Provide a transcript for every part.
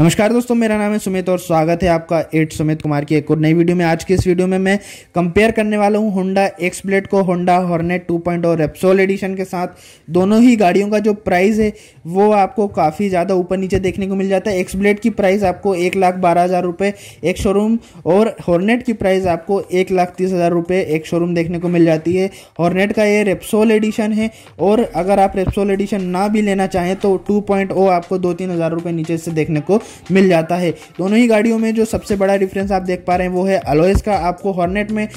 नमस्कार दोस्तों, मेरा नाम है सुमित और स्वागत है आपका 8 सुमित कुमार की एक और नई वीडियो में। आज की इस वीडियो में मैं कंपेयर करने वाला हूं होंडा एक्स-ब्लेड को होंडा हॉर्नेट 2.0 और रेप्सोल एडिशन के साथ। दोनों ही गाड़ियों का जो प्राइस है वो आपको काफ़ी ज़्यादा ऊपर नीचे देखने को मिल जाता है। एक्स-ब्लेड की प्राइस आपको 1,12,000 रुपये एक शोरूम और हॉर्नेट की प्राइस आपको 1,30,000 रुपये एक शोरूम देखने को मिल जाती है। हॉर्नेट का ये रेप्सोल एडिशन है और अगर आप रेप्सोल एडिशन ना भी लेना चाहें तो 2.0 आपको 2-3 हज़ार रुपये नीचे से देखने को मिल जाता है। दोनों ही गाड़ियों में जो सबसे बड़ा डिफरेंस आप देख पा रहे हैं वो है अलॉयज़ का। आपको हॉर्नेट में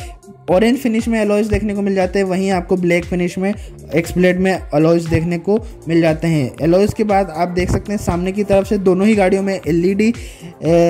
ऑरेंज फिनिश में अलॉयज़ देखने को मिल जाते हैं, वहीं आपको ब्लैक फिनिश में एक्स-ब्लेड में अलॉयज़ देखने को मिल जाते हैं। अलॉयज़ के बाद आप देख सकते हैं सामने की तरफ से दोनों ही गाड़ियों में LED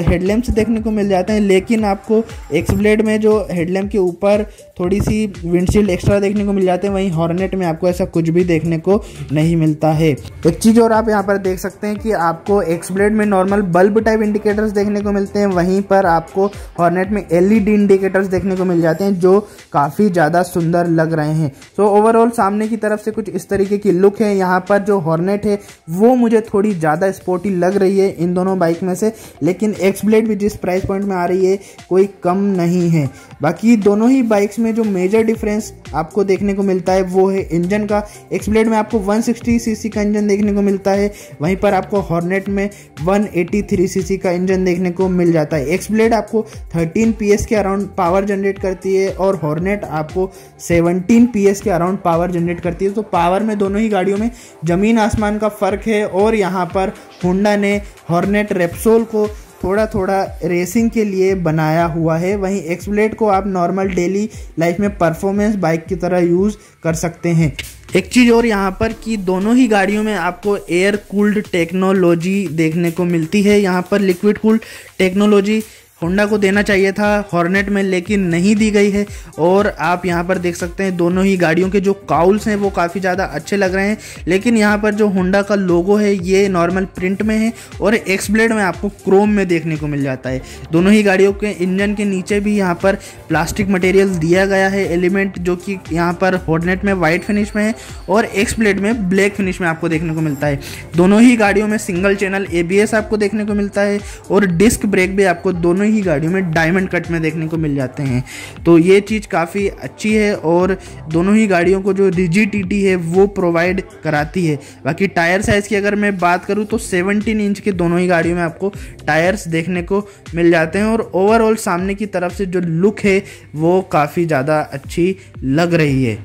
हेडलैम्प्स देखने को मिल जाते हैं, लेकिन आपको एक्स-ब्लेड में जो हेडलैम्प के ऊपर थोड़ी सी विंडशील्ड एक्स्ट्रा देखने को मिल जाते हैं, वहीं हॉर्नेट में आपको ऐसा कुछ भी देखने को नहीं मिलता है। एक चीज़ और आप यहाँ पर देख सकते हैं कि आपको एक्स-ब्लेड में नॉर्मल बल्ब टाइप इंडिकेटर्स देखने को मिलते हैं, वहीं पर आपको हॉर्नेट में LED इंडिकेटर्स देखने को मिल जाते हैं जो काफ़ी ज़्यादा सुंदर लग रहे हैं। तो ओवरऑल सामने की तरफ से कुछ इस तरीके की लुक है। यहाँ पर जो हॉर्नेट है वो मुझे थोड़ी ज़्यादा स्पोर्टी लग रही है इन दोनों बाइक में से, लेकिन एक्स-ब्लेड भी जिस प्राइस पॉइंट में आ रही है कोई कम नहीं है। बाकी दोनों ही बाइक्स में जो मेजर डिफरेंस आपको देखने को मिलता है वो है इंजन का। एक्स-ब्लेड में आपको 160cc का इंजन देखने को मिलता है, वहीं पर आपको हॉर्नेट में 183cc का इंजन देखने को मिल जाता है। एक्स-ब्लेड आपको 13 PS के अराउंड पावर जनरेट करती है और हॉर्नेट आपको 17 PS के अराउंड पावर जनरेट करती है। तो पावर में दोनों ही गाड़ियों में ज़मीन आसमान का फ़र्क है और यहाँ पर होंडा ने हॉर्नेट रेप्सोल को थोड़ा थोड़ा रेसिंग के लिए बनाया हुआ है, वहीं एक्स-ब्लेड को आप नॉर्मल डेली लाइफ में परफॉर्मेंस बाइक की तरह यूज़ कर सकते हैं। एक चीज़ और यहाँ पर कि दोनों ही गाड़ियों में आपको एयर कूल्ड टेक्नोलॉजी देखने को मिलती है। यहाँ पर लिक्विड कूल्ड टेक्नोलॉजी होंडा को देना चाहिए था हॉर्नेट में, लेकिन नहीं दी गई है। और आप यहाँ पर देख सकते हैं दोनों ही गाड़ियों के जो काउल्स हैं वो काफ़ी ज़्यादा अच्छे लग रहे हैं, लेकिन यहाँ पर जो होंडा का लोगो है ये नॉर्मल प्रिंट में है और एक्स-ब्लेड में आपको क्रोम में देखने को मिल जाता है। दोनों ही गाड़ियों के इंजन के नीचे भी यहाँ पर प्लास्टिक मटेरियल दिया गया है एलिमेंट, जो कि यहाँ पर हॉर्नेट में वाइट फिनिश में है और एक्स-ब्लेड में ब्लैक फिनिश में आपको देखने को मिलता है। दोनों ही गाड़ियों में सिंगल चैनल ABS आपको देखने को मिलता है और डिस्क ब्रेक भी आपको दोनों ही गाड़ियों में डायमंड कट में देखने को मिल जाते हैं। तो ये चीज़ काफ़ी अच्छी है और दोनों ही गाड़ियों को जो रिजिडिटी है वो प्रोवाइड कराती है। बाकी टायर साइज़ की अगर मैं बात करूँ तो 17 इंच के दोनों ही गाड़ियों में आपको टायर्स देखने को मिल जाते हैं और ओवरऑल सामने की तरफ से जो लुक है वो काफ़ी ज़्यादा अच्छी लग रही है।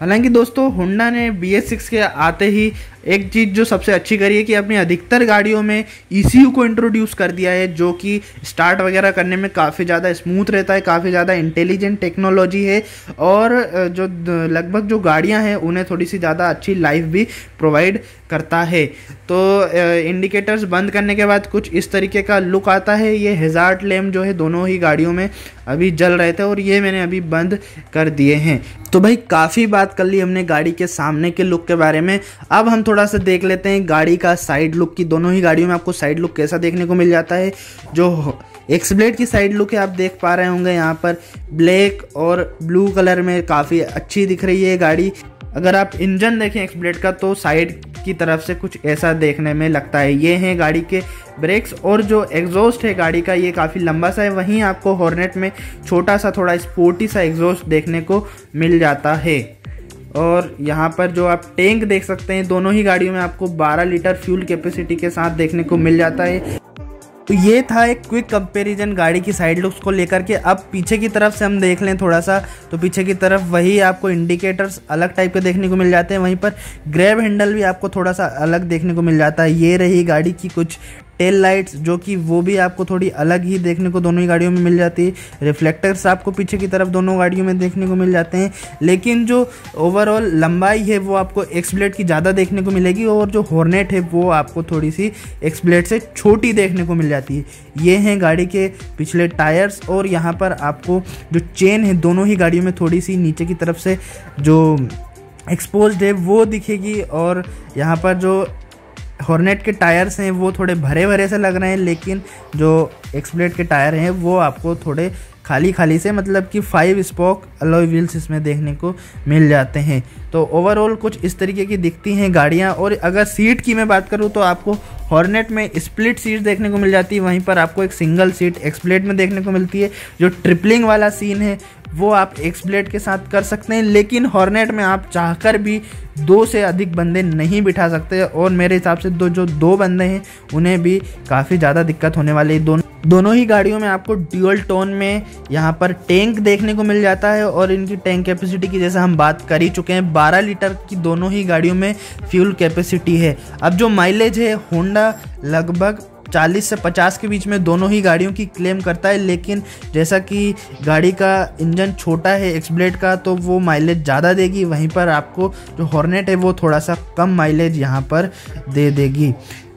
हालांकि दोस्तों होंडा ने BS6 के आते ही एक चीज़ जो सबसे अच्छी करी है कि अपनी अधिकतर गाड़ियों में ECU को इंट्रोड्यूस कर दिया है, जो कि स्टार्ट वगैरह करने में काफ़ी ज़्यादा स्मूथ रहता है। काफ़ी ज़्यादा इंटेलिजेंट टेक्नोलॉजी है और जो लगभग जो गाड़ियां हैं उन्हें थोड़ी सी ज़्यादा अच्छी लाइफ भी प्रोवाइड करता है। तो इंडिकेटर्स बंद करने के बाद कुछ इस तरीके का लुक आता है। ये हैजार्ड लैम्प जो है दोनों ही गाड़ियों में अभी जल रहे थे और ये मैंने अभी बंद कर दिए हैं। तो भाई काफ़ी बात कर ली हमने गाड़ी के सामने के लुक के बारे में। अब हम थोड़ा सा देख लेते हैं गाड़ी का साइड लुक की दोनों ही गाड़ियों में आपको साइड लुक कैसा देखने को मिल जाता है। जो एक्स-ब्लेड की साइड लुक है आप देख पा रहे होंगे यहाँ पर ब्लैक और ब्लू कलर में काफ़ी अच्छी दिख रही है गाड़ी। अगर आप इंजन देखें एक्स-ब्लेड का तो साइड की तरफ से कुछ ऐसा देखने में लगता है। ये हैं गाड़ी के ब्रेक्स और जो एग्जॉस्ट है गाड़ी का ये काफ़ी लंबा सा है, वहीं आपको हॉर्नेट में छोटा सा थोड़ा स्पोर्टी सा एग्जॉस्ट देखने को मिल जाता है। और यहाँ पर जो आप टैंक देख सकते हैं दोनों ही गाड़ियों में आपको 12 लीटर फ्यूल कैपेसिटी के साथ देखने को मिल जाता है। तो ये था एक क्विक कंपैरिजन गाड़ी की साइड लुक्स को लेकर के। अब पीछे की तरफ से हम देख लें थोड़ा सा, तो पीछे की तरफ वही आपको इंडिकेटर्स अलग टाइप के देखने को मिल जाते हैं, वहीं पर ग्रैब हैंडल भी आपको थोड़ा सा अलग देखने को मिल जाता है। ये रही गाड़ी की कुछ टेल लाइट्स जो कि वो भी आपको थोड़ी अलग ही देखने को दोनों ही गाड़ियों में मिल जाती है। रिफ्लेक्टर्स आपको पीछे की तरफ दोनों गाड़ियों में देखने को मिल जाते हैं, लेकिन जो ओवरऑल लंबाई है वो आपको एक्स-ब्लेड की ज़्यादा देखने को मिलेगी और जो हॉर्नेट है वो आपको थोड़ी सी एक्स-ब्लेड से छोटी देखने को मिल जाती है। ये हैं गाड़ी के पिछले टायर्स और यहाँ पर आपको जो चेन है दोनों ही गाड़ियों में थोड़ी सी नीचे की तरफ से जो एक्सपोज्ड है वो दिखेगी और यहाँ पर जो हॉर्नेट के टायर्स हैं वो थोड़े भरे भरे से लग रहे हैं, लेकिन जो एक्स-ब्लेड के टायर हैं वो आपको थोड़े खाली खाली से, मतलब कि 5 स्पोक अलॉय व्हील्स इसमें देखने को मिल जाते हैं। तो ओवरऑल कुछ इस तरीके की दिखती हैं गाड़ियां। और अगर सीट की मैं बात करूं तो आपको हॉर्नेट में स्प्लिट सीट देखने को मिल जाती है, वहीं पर आपको एक सिंगल सीट एक्सब्लेड में देखने को मिलती है। जो ट्रिपलिंग वाला सीन है वो आप एक्सब्लेड के साथ कर सकते हैं, लेकिन हॉर्नेट में आप चाहकर भी 2 से अधिक बंदे नहीं बिठा सकते, और मेरे हिसाब से जो दो बंदे हैं उन्हें भी काफ़ी ज़्यादा दिक्कत होने वाली है। दोनों ही गाड़ियों में आपको ड्यूअल टोन में यहाँ पर टैंक देखने को मिल जाता है, और इनकी टैंक कैपेसिटी की जैसे हम बात कर ही चुके हैं 12 लीटर की दोनों ही गाड़ियों में फ्यूल कैपेसिटी है। अब जो माइलेज है होंडा लगभग 40 से 50 के बीच में दोनों ही गाड़ियों की क्लेम करता है, लेकिन जैसा कि गाड़ी का इंजन छोटा है एक्सब्लेड का तो वो माइलेज ज़्यादा देगी, वहीं पर आपको जो हॉर्नेट है वो थोड़ा सा कम माइलेज यहाँ पर दे देगी।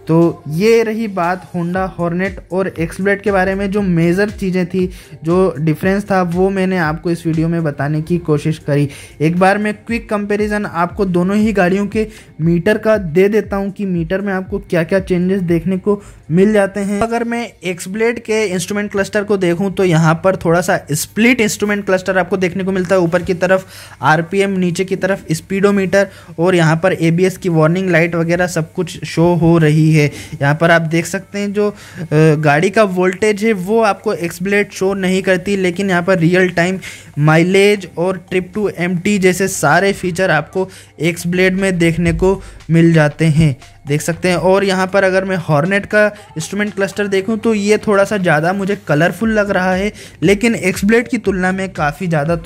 तो ये रही बात होंडा हॉर्नेट और एक्सब्लेड के बारे में। जो मेजर चीज़ें थी, जो डिफरेंस था, वो मैंने आपको इस वीडियो में बताने की कोशिश करी। एक बार मैं क्विक कंपैरिजन आपको दोनों ही गाड़ियों के मीटर का दे देता हूँ कि मीटर में आपको क्या क्या चेंजेस देखने को मिल जाते हैं। अगर मैं एक्सब्लेड के इंस्ट्रूमेंट क्लस्टर को देखूँ तो यहाँ पर थोड़ा सा स्प्लिट इंस्ट्रूमेंट क्लस्टर आपको देखने को मिलता है, ऊपर की तरफ RPM, नीचे की तरफ स्पीडोमीटर, और यहाँ पर ABS की वार्निंग लाइट वगैरह सब कुछ शो हो रही है। यहाँ पर आप देख सकते हैं जो गाड़ी का वोल्टेज है वो आपको एक्सब्लेड शो नहीं करती, लेकिन यहाँ पर रियल टाइम माइलेज और ट्रिप टू एम्प्टी जैसे सारे फीचर आपको एक्सब्लेड में देखने को मिल जाते हैं, देख सकते हैं। और यहाँ पर अगर मैं हॉर्नेट का इंस्ट्रूमेंट क्लस्टर देखूँ तो ये थोड़ा सा ज़्यादा मुझे कलरफुल लग रहा है, लेकिन एक्सब्लेड की तुलना में काफ़ी ज़्यादा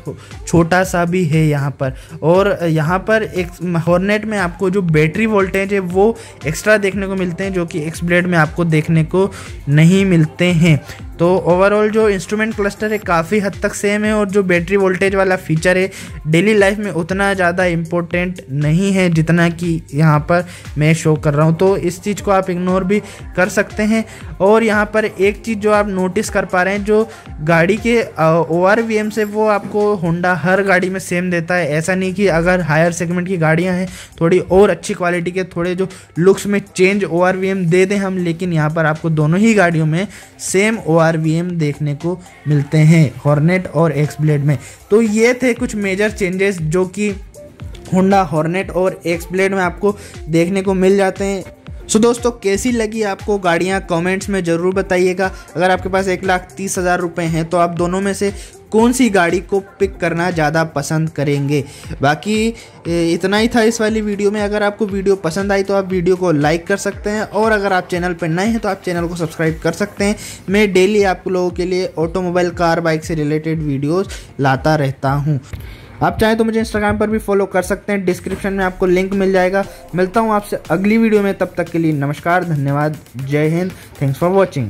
छोटा सा भी है यहाँ पर। और यहाँ पर हॉर्नेट में आपको जो बैटरी वोल्टेज है वो एक्स्ट्रा देखने को मिलते हैं, जो कि एक्सब्लेड में आपको देखने को नहीं मिलते हैं। तो ओवरऑल जो इंस्ट्रूमेंट क्लस्टर है काफ़ी हद तक सेम है, और जो बैटरी वोल्टेज वाला फीचर है डेली लाइफ में उतना ज़्यादा इम्पोर्टेंट नहीं है जितना कि यहाँ पर मैं शो कर रहा हूँ, तो इस चीज़ को आप इग्नोर भी कर सकते हैं। और यहाँ पर एक चीज़ जो आप नोटिस कर पा रहे हैं, जो गाड़ी के ORVM से वो आपको होंडा हर गाड़ी में सेम देता है। ऐसा नहीं कि अगर हायर सेगमेंट की गाड़ियाँ हैं थोड़ी और अच्छी क्वालिटी के थोड़े जो लुक्स में चेंज ORVM दे दें हम, लेकिन यहाँ पर आपको दोनों ही गाड़ियों में सेम ORVM देखने को मिलते हैं हॉर्नेट और एक्सब्लेड में। तो ये थे कुछ मेजर चेंजेस जो कि होंडा हॉर्नेट और एक्सब्लेड में आपको देखने को मिल जाते हैं। सो दोस्तों, कैसी लगी आपको गाड़ियाँ कमेंट्स में ज़रूर बताइएगा। अगर आपके पास 1,30,000 रुपये हैं तो आप दोनों में से कौन सी गाड़ी को पिक करना ज़्यादा पसंद करेंगे। बाकी इतना ही था इस वाली वीडियो में। अगर आपको वीडियो पसंद आई तो आप वीडियो को लाइक कर सकते हैं, और अगर आप चैनल पर नए हैं तो आप चैनल को सब्सक्राइब कर सकते हैं। मैं डेली आप लोगों के लिए ऑटोमोबाइल, कार, बाइक से रिलेटेड वीडियोज़ लाता रहता हूँ। आप चाहें तो मुझे इंस्टाग्राम पर भी फॉलो कर सकते हैं, डिस्क्रिप्शन में आपको लिंक मिल जाएगा। मिलता हूँ आपसे अगली वीडियो में, तब तक के लिए नमस्कार, धन्यवाद, जय हिंद, थैंक्स फॉर वॉचिंग।